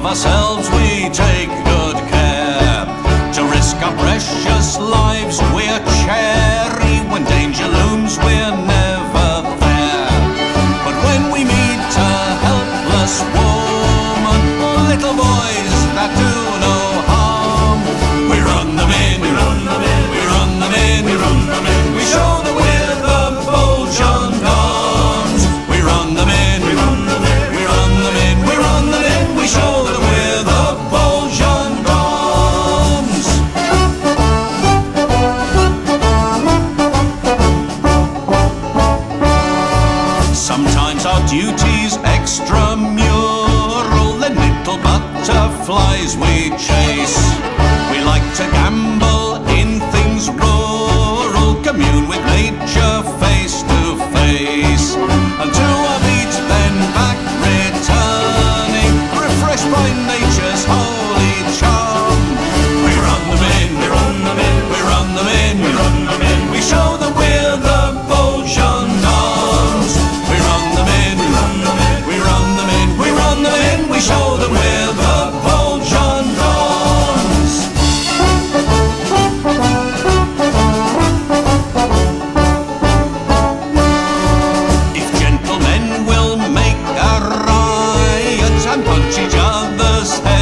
of ourselves we take good care. To risk our precious lives we're chary. When danger looms we're never there. But when we meet a helpless woman or little boys that do no harm, we run them in, we run them in, we run them in, we run them in. We show them we're the bold gendarmes. We run them in, we run them in, we run them in, we run them in. We show them we're the bold gendarmes. Sometimes our duty's extramural, the little butterflies we chase. We like to gamble in things rural, commune with nature face to face. And to our beat then back returning, refreshed by nature's holy charm. We run them in, we run them in, we run them in, we run them in. We show them we're the bold gendarmes. We run them in, we run them in, we run them in, we run them in. We show them we're the bold gendarmes. If gentlemen will make a riot and punch each other's heads,